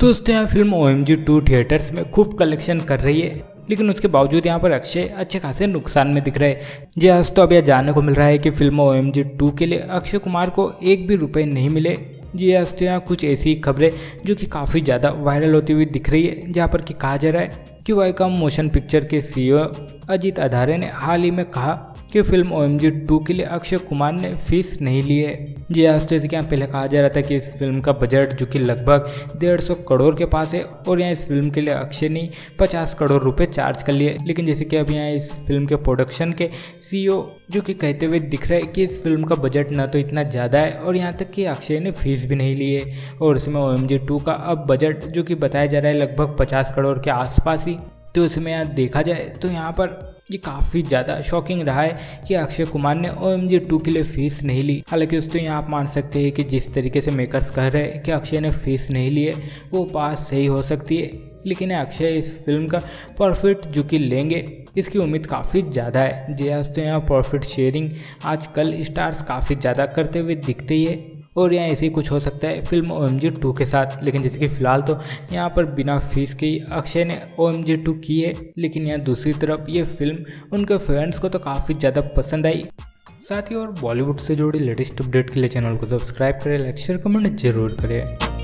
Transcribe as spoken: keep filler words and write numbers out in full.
दोस्तों यहाँ film O M G two theatres में खूब कलेक्शन कर रही है, लेकिन उसके बावजूद यहाँ पर अक्षय अच्छे खासे नुकसान में दिख रहे हैं। जी हाँ, तो अब यह जानने को मिल रहा है कि film O M G two के लिए अक्षय कुमार को एक भी रुपए नहीं मिले। जी हाँ, तो यहाँ कुछ ऐसी खबरें जो कि काफ़ी ज़्यादा वायरल होती हुई दिख रही है, जहाँ पर कि कहा जा रहा है कि वायकॉम मोशन पिक्चर के सी ई ओ अजीत अंधारे ने हाल ही में कहा कि film O M G two के लिए अक्षय कुमार ने फीस नहीं ली है। जी हाँ, तो जैसे कि यहाँ पहले कहा जा रहा था कि इस फिल्म का बजट जो कि लगभग डेढ़ सौ करोड़ के पास है और यहाँ इस फिल्म के लिए अक्षय ने पचास करोड़ रुपए चार्ज कर लिए, लेकिन जैसे कि अब यहाँ इस फिल्म के प्रोडक्शन के सी ई ओ जो कि कहते हुए दिख रहा है कि इस फिल्म का बजट ना तो इतना ज़्यादा है और यहाँ तक कि अक्षय ने फीस भी नहीं ली है। और इसमें ओ एम जी टू का अब बजट जो कि बताया जा रहा है लगभग पचास करोड़ के आसपास ही, तो इसमें यहाँ देखा जाए तो यहाँ पर ये काफ़ी ज़्यादा शॉकिंग रहा है कि अक्षय कुमार ने ओ एम जी टू के लिए फीस नहीं ली। हालांकि दोस्तों यहाँ आप मान सकते हैं कि जिस तरीके से मेकर्स कह रहे हैं कि अक्षय ने फीस नहीं ली है वो पास सही हो सकती है, लेकिन अक्षय इस फिल्म का प्रॉफिट जो कि लेंगे इसकी उम्मीद काफ़ी ज़्यादा है। जी हाँ, तो यहाँ प्रॉफिट शेयरिंग आजकल स्टार्स काफ़ी ज़्यादा करते हुए दिखते ही है और यहाँ ऐसे ही कुछ हो सकता है film O M G two के साथ। लेकिन जैसे कि फिलहाल तो यहाँ पर बिना फीस के ही अक्षय ने ओ एम जी टू की है, लेकिन यहाँ दूसरी तरफ ये फिल्म उनके फैंस को तो काफ़ी ज़्यादा पसंद आई। साथ ही और बॉलीवुड से जुड़ी लेटेस्ट अपडेट के लिए चैनल को सब्सक्राइब करें, लाइक शेयर कमेंट जरूर करें।